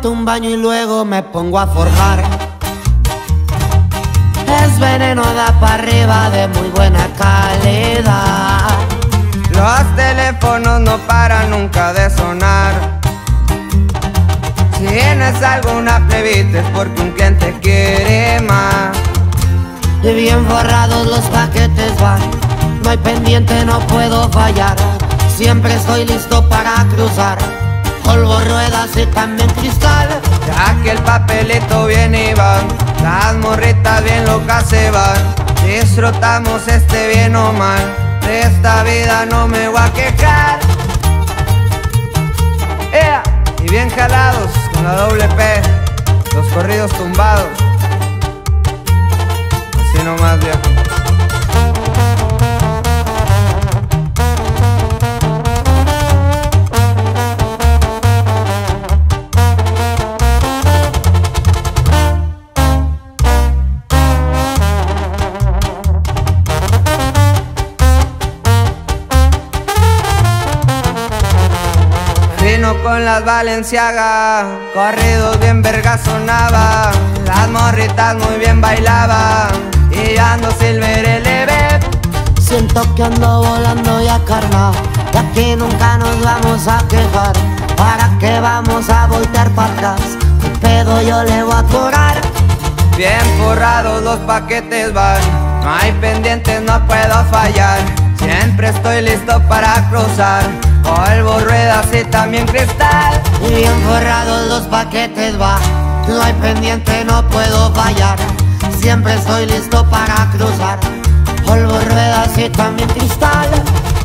levanto un baño y luego me pongo a forjar. Es veneno da para arriba de muy buena calidad. Los teléfonos no paran nunca de sonar. Si tienes alguna plebita es porque un cliente quiere más. Y bien forrados los paquetes van, no hay pendiente, no puedo fallar. Siempre estoy listo para cruzar, polvo, ruedas y también cristal. Ya que el papelito viene y va, las morritas bien locas se van. Disfrutamos este bien o mal, de esta vida no me voy a quejar. ¡Ea! Y bien jalados con la doble P, los corridos tumbados. Así nomás, viejo. Con las Balenciaga, corridos bien verga sonaba, las morritas muy bien bailaban, y yo ando Silver LV. Siento que ando volando ya carnal, de aquí nunca nos vamos a quejar. ¿Para qué vamos a voltear para atrás? Mi pedo yo le voy a curar. Bien forrados los paquetes van, no hay pendientes, no puedo fallar. Siempre estoy listo para cruzar, polvo, ruedas y también cristal. Y bien forrados los paquetes va, no hay pendiente, no puedo fallar. Siempre estoy listo para cruzar, polvo, ruedas y también cristal.